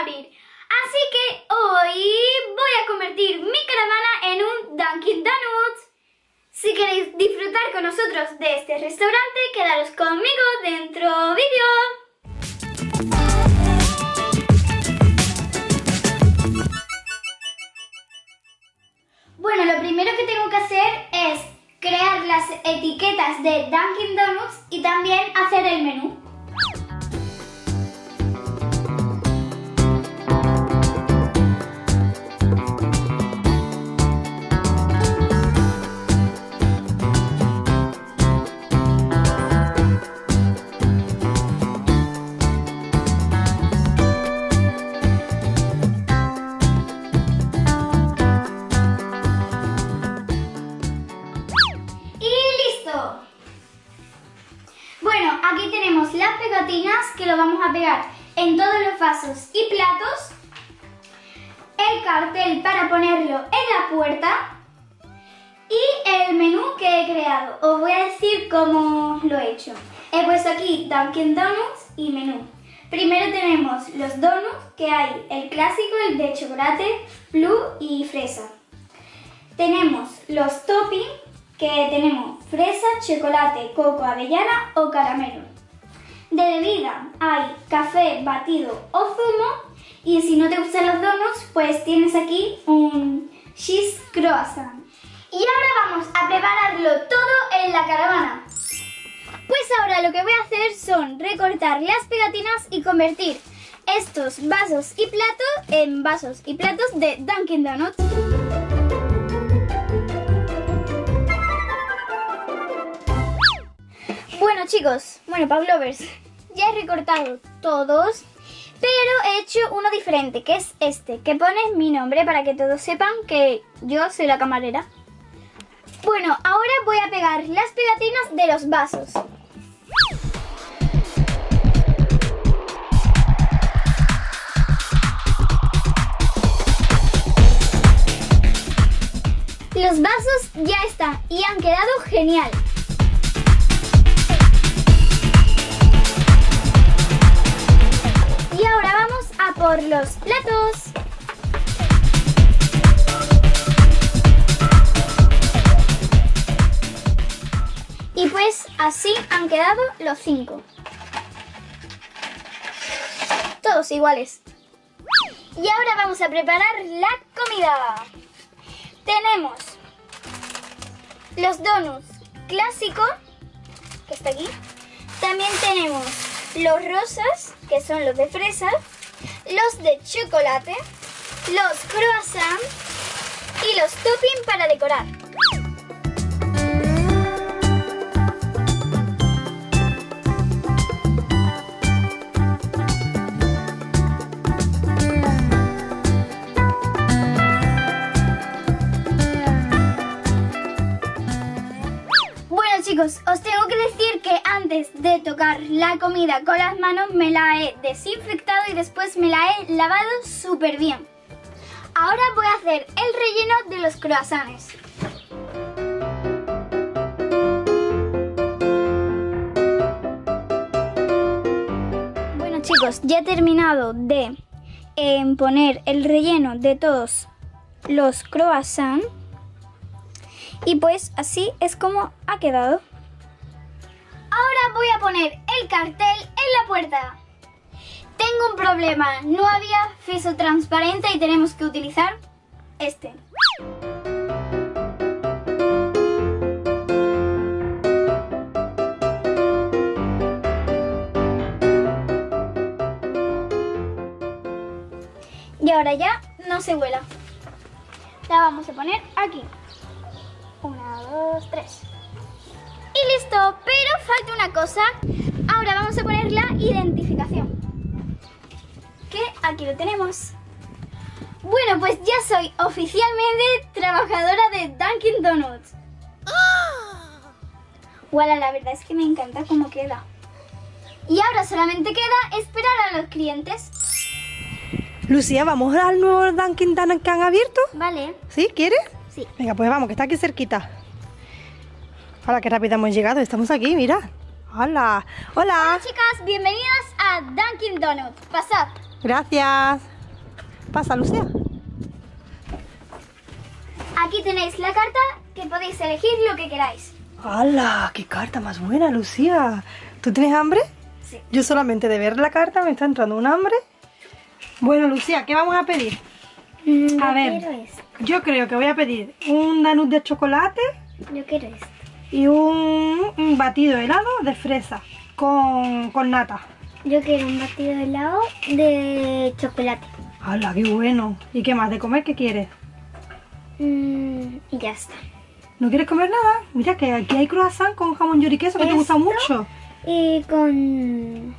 abrir. Así que hoy voy a convertir mi caravana en un Dunkin' Donuts. Si queréis disfrutar con nosotros de este restaurante, quedaros conmigo dentro vídeo. Bueno, lo primero que tengo que hacer es crear las etiquetas de Dunkin' Donuts y también hacer el menú. Aquí tenemos las pegatinas que lo vamos a pegar en todos los vasos y platos, el cartel para ponerlo en la puerta y el menú que he creado. Os voy a decir cómo lo he hecho. He puesto aquí Dunkin' Donuts y menú. Primero tenemos los donuts, que hay el clásico, el de chocolate, blue y fresa. Tenemos los toppings, que tenemos fresa, chocolate, coco, avellana o caramelo. De bebida hay café, batido o zumo, y si no te gustan los donuts, pues tienes aquí un cheese croissant. Y ahora vamos a prepararlo todo en la caravana. Pues ahora lo que voy a hacer son recortar las pegatinas y convertir estos vasos y platos en vasos y platos de Dunkin' Donuts. Bueno chicos, Paulovers, ya he recortado todos, pero he hecho uno diferente, que es este, que pone mi nombre para que todos sepan que yo soy la camarera. Bueno, ahora voy a pegar las pegatinas de los vasos. Los vasos ya están y han quedado genial. Por los platos. Y pues así han quedado los 5. Todos iguales. Y ahora vamos a preparar la comida. Tenemos los donuts clásico, que está aquí. También tenemos los rosas, que son los de fresa, los de chocolate, los croissants y los toppings para decorar. Bueno chicos, os tengo que decir que antes de tocar la comida con las manos me la he desinfectado y después me la he lavado súper bien. Ahora voy a hacer el relleno de los croissants. Bueno chicos, ya he terminado de poner el relleno de todos los croissants y pues así es como ha quedado. Ahora voy a poner el cartel en la puerta. Tengo un problema, no había fiso transparente y tenemos que utilizar este. Y ahora ya no se vuela. La vamos a poner aquí. 1, 2, 3. Y listo, pero falta una cosa. Ahora vamos a poner la identificación, que aquí lo tenemos. Bueno, pues ya soy oficialmente trabajadora de Dunkin' Donuts. Voilà, la verdad es que me encanta cómo queda. Y ahora solamente queda esperar a los clientes. Lucía, ¿vamos al nuevo Dunkin' Donuts que han abierto? Vale. ¿Sí? ¿Quieres? Sí. Venga, pues vamos, que está aquí cerquita. Hola, qué rápido hemos llegado, estamos aquí, mira. Hola, hola. Hola chicas, bienvenidas a Dunkin' Donuts. Pasad. Gracias. Pasa, Lucía. Aquí tenéis la carta que podéis elegir lo que queráis. ¡Hala! ¡Qué carta más buena, Lucía! ¿Tú tienes hambre? Sí. Yo solamente de ver la carta me está entrando un hambre. Bueno, Lucía, ¿qué vamos a pedir? A ver, yo creo que voy a pedir un donut de chocolate. Yo quiero esto. Y un batido de helado de fresa con nata. Yo quiero un batido de helado de chocolate. ¡Hala, qué bueno! ¿Y qué más? ¿De comer qué quieres? Y ya está. ¿No quieres comer nada? Mira que aquí hay croissant con jamón york y queso, que esto te gusta mucho. Y con...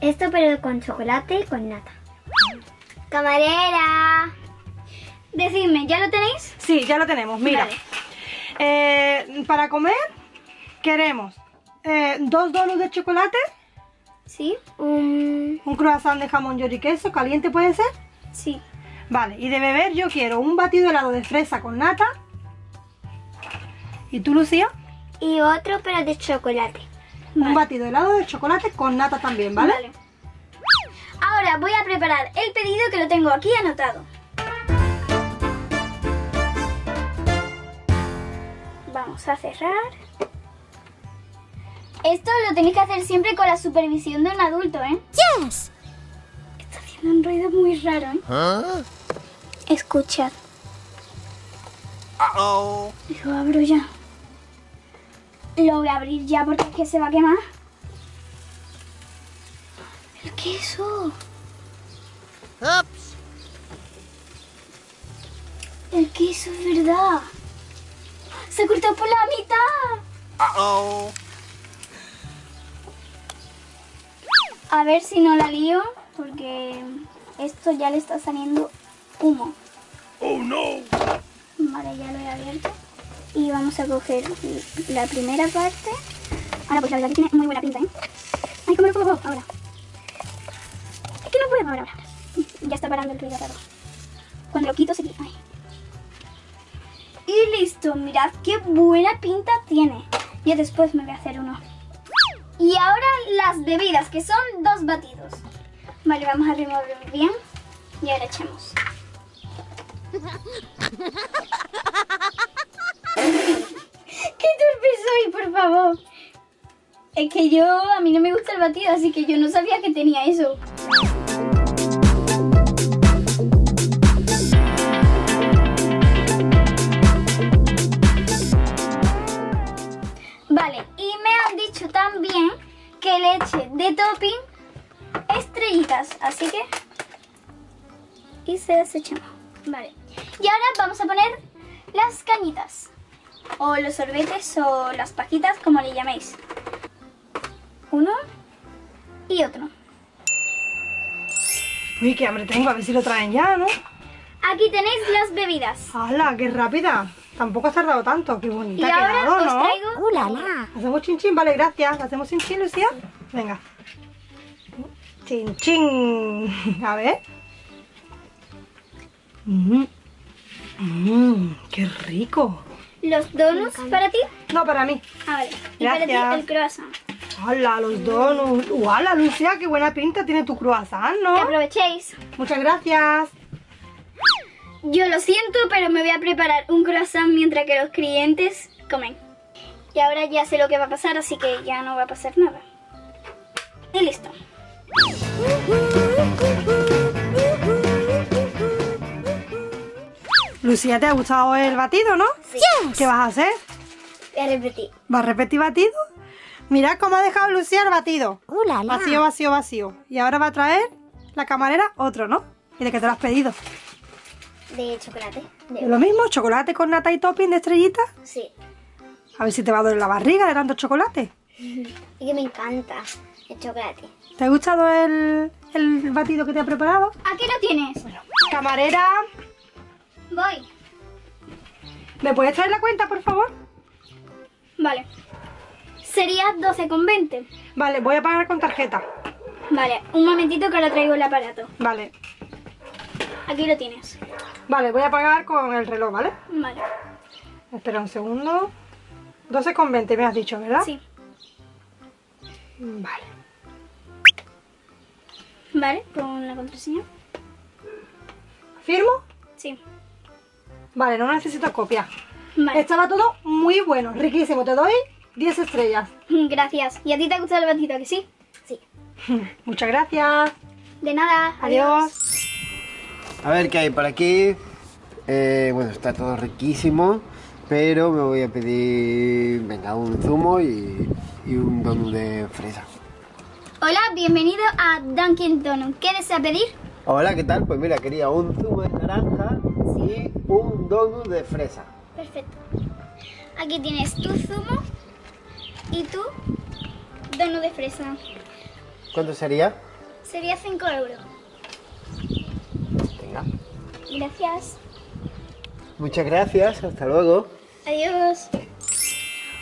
esto pero con chocolate y con nata. ¡Camarera! Decidme, ¿ya lo tenéis? Sí, ya lo tenemos, mira. Vale. Para comer queremos 2 donuts de chocolate. Sí. Un croissant de jamón york y queso, caliente puede ser. Sí. Vale, y de beber yo quiero un batido de helado de fresa con nata. ¿Y tú, Lucía? Y otro, pero de chocolate. Vale. Un batido de helado de chocolate con nata también, ¿vale? Vale. Ahora voy a preparar el pedido que lo tengo aquí anotado. Vamos a cerrar. Esto lo tenéis que hacer siempre con la supervisión de un adulto, ¿eh? ¡Yes! Está haciendo un ruido muy raro, ¿eh? ¿Ah? Escuchad. Uh-oh. Lo abro ya. Lo voy a abrir ya porque es que se va a quemar. El queso. Ups. El queso es verdad. Se cortó por la mitad. Uh-oh. A ver si no la lío, porque esto ya le está saliendo humo. Oh no. Vale, ya lo he abierto. Y vamos a coger la primera parte. Ahora pues la verdad que tiene muy buena pinta, ¿eh? Ay, ¿cómo lo puedo ahora? Es que no puedo ahora. Ya está parando el ruido. Cuando lo quito se quita. Y listo, mirad qué buena pinta tiene. Ya después me voy a hacer uno. Y ahora las bebidas, que son 2 batidos. Vale, vamos a remover bien. Y ahora echamos. ¡Qué torpe soy, por favor! Es que yo, a mí no me gusta el batido, así que yo no sabía que tenía eso. Vale, y me han dicho también que le eche de topping estrellitas, así que... y se las echamos. Vale. Y ahora vamos a poner las cañitas, o los sorbetes, o las pajitas, como le llaméis. Uno y otro. Uy, qué hambre tengo, a ver si lo traen ya, ¿no? Aquí tenéis las bebidas. ¡Hala, qué rápida! Tampoco has tardado tanto, qué bonita. Y ahora quedado, ¿no? Os traigo... ¡Ulala! ¿Hacemos chinchín? Vale, gracias. ¿Hacemos chinchín, Lucía? Venga. Chinchín. A ver. ¡Qué rico! ¿Los donuts para ti? No, para mí. Ah, vale. Gracias. Y para ti el croissant. ¡Hala, los donuts! ¡Hala, Lucía! ¡Qué buena pinta tiene tu croissant, ¿no? ¡Que aprovechéis! Muchas gracias. Yo lo siento, pero me voy a preparar un croissant mientras que los clientes comen. Y ahora ya sé lo que va a pasar, así que ya no va a pasar nada. Y listo. Lucía, ¿te ha gustado el batido, no? Sí. ¿Qué vas a hacer? Voy a repetir. ¿Vas a repetir batido? Mirad cómo ha dejado Lucía el batido. Vacío, vacío, vacío. Y ahora va a traer la camarera otro, ¿no? ¿Y de qué te lo has pedido? De chocolate. ¿De lo mismo? ¿Chocolate con nata y topping de estrellitas? Sí. A ver si te va a doler la barriga de tanto chocolate. Es que me encanta el chocolate. ¿Te ha gustado el batido que te ha preparado? Aquí lo tienes. Bueno, camarera... voy. ¿Me puedes traer la cuenta, por favor? Vale. Sería 12,20. Vale, voy a pagar con tarjeta. Vale, un momentito que ahora traigo el aparato. Vale. Aquí lo tienes. Vale, voy a pagar con el reloj, ¿vale? Vale. Espera un segundo. 12,20 me has dicho, ¿verdad? Sí. Vale. Vale, con la contraseña. ¿Firmo? Sí. Vale, no necesito copia. Vale. Estaba todo muy bueno, riquísimo. Te doy 10 estrellas. Gracias. ¿Y a ti te ha gustado el vasito, que sí? Sí. Muchas gracias. De nada. Adiós. A ver qué hay por aquí. Bueno, está todo riquísimo, pero me voy a pedir, venga, un zumo y un donut de fresa. Hola, bienvenido a Dunkin' Donuts. ¿Qué desea pedir? Hola, ¿qué tal? Pues mira, quería un zumo de naranja y un donut de fresa. Perfecto. Aquí tienes tu zumo y tu donut de fresa. ¿Cuánto sería? Sería 5 euros. Venga. Gracias. Muchas gracias, hasta luego. Adiós.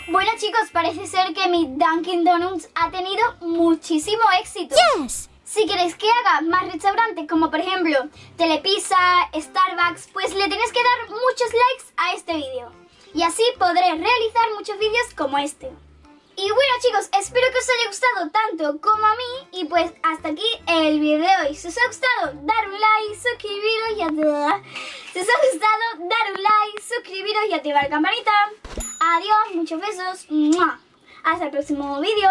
Bueno chicos, parece ser que mi Dunkin' Donuts ha tenido muchísimo éxito. Yes. Si queréis que haga más restaurantes, como por ejemplo Telepizza, Starbucks, pues le tenéis que dar muchos likes a este vídeo. Y así podré realizar muchos vídeos como este. Y bueno chicos, espero que os haya gustado tanto como a mí. Y pues hasta aquí el video de hoy. Si os ha gustado, dar un like, suscribiros y activar. Si os ha gustado, dar un like, suscribiros y activar la campanita. Adiós, muchos besos. ¡Mua! Hasta el próximo vídeo.